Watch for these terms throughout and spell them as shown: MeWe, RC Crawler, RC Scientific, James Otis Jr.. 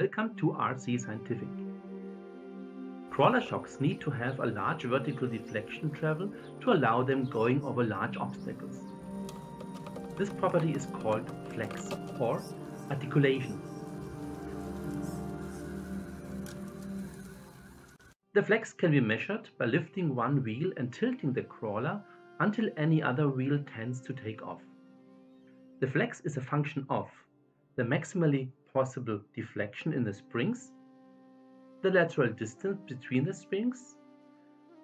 Welcome to RC Scientific. Crawler shocks need to have a large vertical deflection travel to allow them going over large obstacles. This property is called flex or articulation. The flex can be measured by lifting one wheel and tilting the crawler until any other wheel tends to take off. The flex is a function of the maximally possible deflection in the springs, the lateral distance between the springs,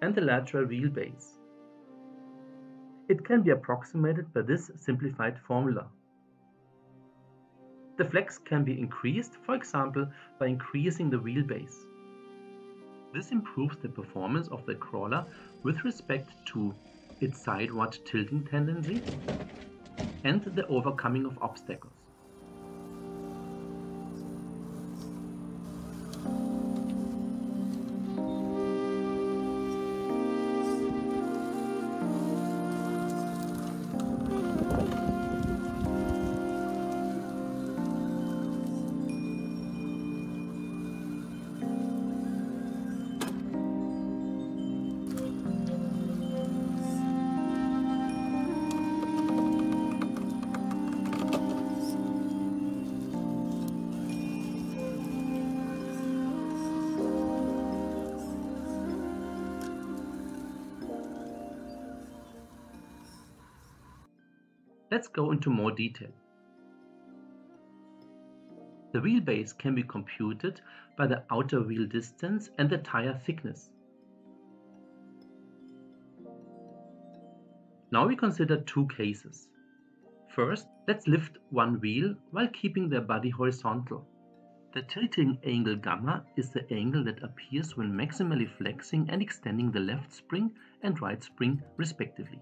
and the lateral wheelbase. It can be approximated by this simplified formula. The flex can be increased, for example, by increasing the wheelbase. This improves the performance of the crawler with respect to its sideward tilting tendency and the overcoming of obstacles. Let's go into more detail. The wheelbase can be computed by the outer wheel distance and the tire thickness. Now we consider two cases. First, let's lift one wheel while keeping the body horizontal. The tilting angle gamma is the angle that appears when maximally flexing and extending the left spring and right spring respectively.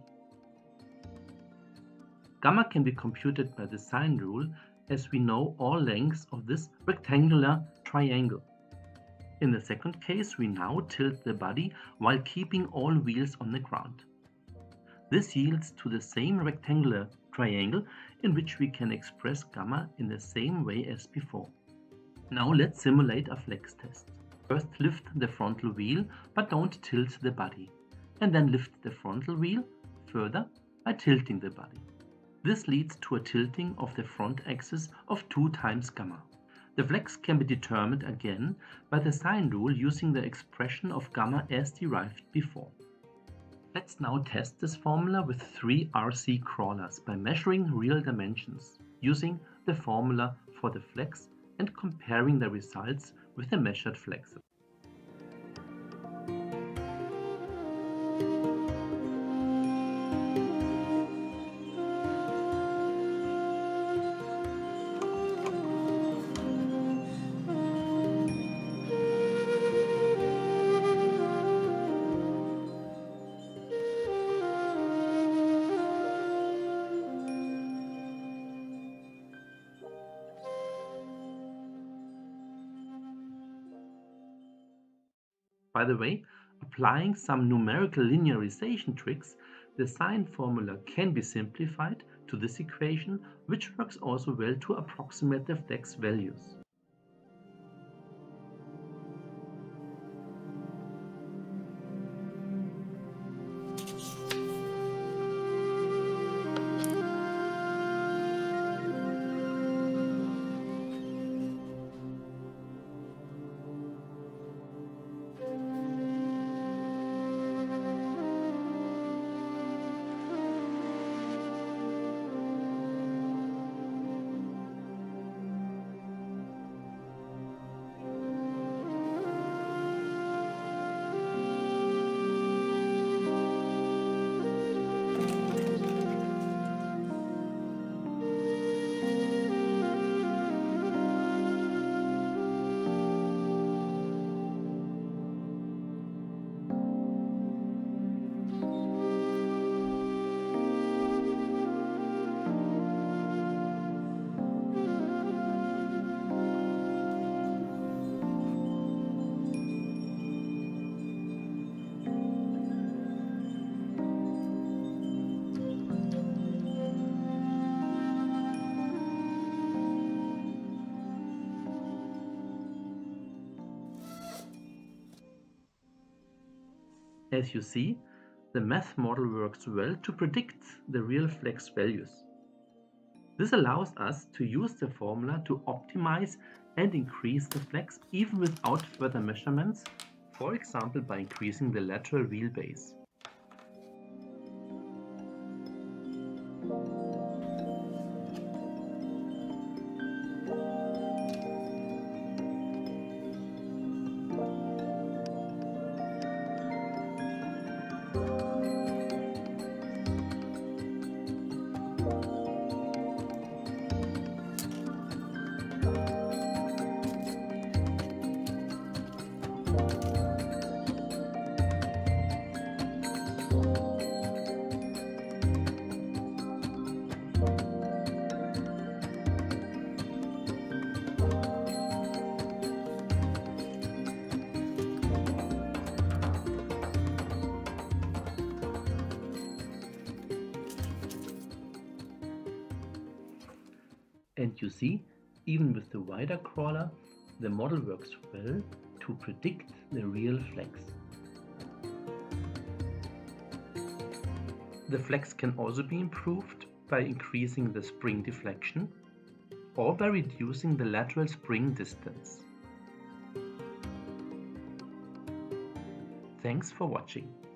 Gamma can be computed by the sine rule, as we know all lengths of this rectangular triangle. In the second case, we now tilt the body while keeping all wheels on the ground. This yields to the same rectangular triangle in which we can express gamma in the same way as before. Now let's simulate a flex test. First lift the frontal wheel, but don't tilt the body, and then lift the frontal wheel further by tilting the body. This leads to a tilting of the front axis of 2 times gamma. The flex can be determined again by the sine rule using the expression of gamma as derived before. Let's now test this formula with 3 RC crawlers by measuring real dimensions, using the formula for the flex and comparing the results with the measured flexes. By the way, applying some numerical linearization tricks, the sine formula can be simplified to this equation, which works also well to approximate the flex values. As you see, the math model works well to predict the real flex values. This allows us to use the formula to optimize and increase the flex even without further measurements, for example by increasing the lateral wheelbase. And you see, even with the wider crawler, the model works well to predict the real flex. The flex can also be improved by increasing the spring deflection or by reducing the lateral spring distance. Thanks for watching.